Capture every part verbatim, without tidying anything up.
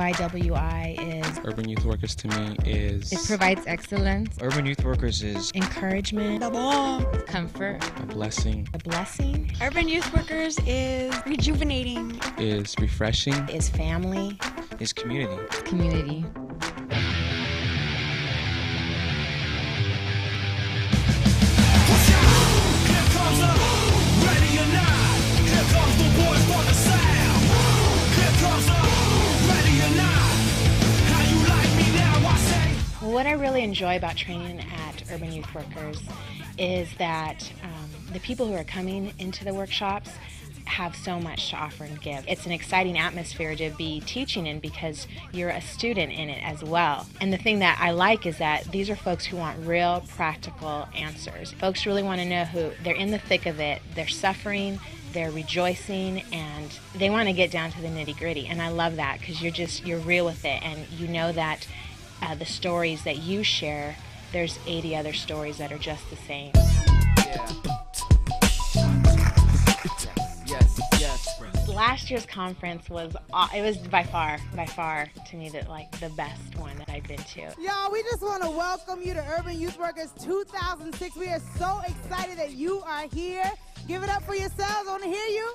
U Y W I is... Urban Youth Workers to me is... It provides excellence. Urban Youth Workers is... Encouragement. Comfort. A blessing. A blessing. Urban Youth Workers is... Rejuvenating. Is refreshing. Is family. Is community. Community. What I really enjoy about training at Urban Youth Workers is that um, the people who are coming into the workshops have so much to offer and give. It's an exciting atmosphere to be teaching in because you're a student in it as well. And the thing that I like is that these are folks who want real practical answers. Folks really want to know who they're in the thick of it, they're suffering, they're rejoicing, and they want to get down to the nitty-gritty. And I love that because you're just, you're real with it, and you know that uh, the stories that you share, there's eighty other stories that are just the same. Yeah. Last year's conference was, it was by far, by far to me that like the best one that I've been to. Y'all, we just want to welcome you to Urban Youth Workers two thousand six. We are so excited that you are here. Give it up for yourselves. I want to hear you.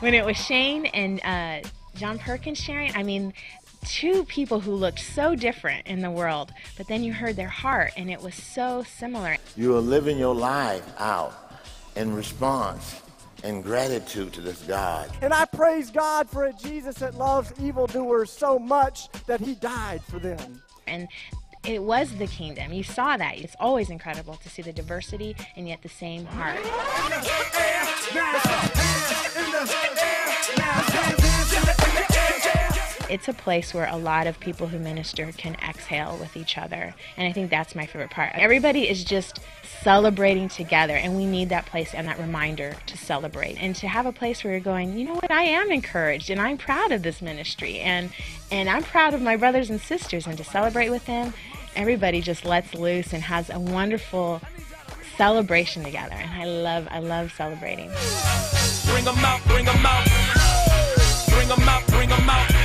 When it was Shane and uh, John Perkins sharing, I mean, two people who looked so different in the world, but then you heard their heart and it was so similar. You are living your life out in response and gratitude to this God. And I praise God for a Jesus that loves evildoers so much that he died for them. And it was the kingdom. You saw that. It's always incredible to see the diversity and yet the same heart. It's a place where a lot of people who minister can exhale with each other, and I think that's my favorite part. Everybody is just celebrating together, and we need that place and that reminder to celebrate and to have a place where you're going, you know what, I am encouraged and I'm proud of this ministry, and and I'm proud of my brothers and sisters, and to celebrate with them. Everybody just lets loose and has a wonderful celebration together, and I love I love celebrating. Bring 'em out, bring 'em out. Bring 'em out, bring 'em out.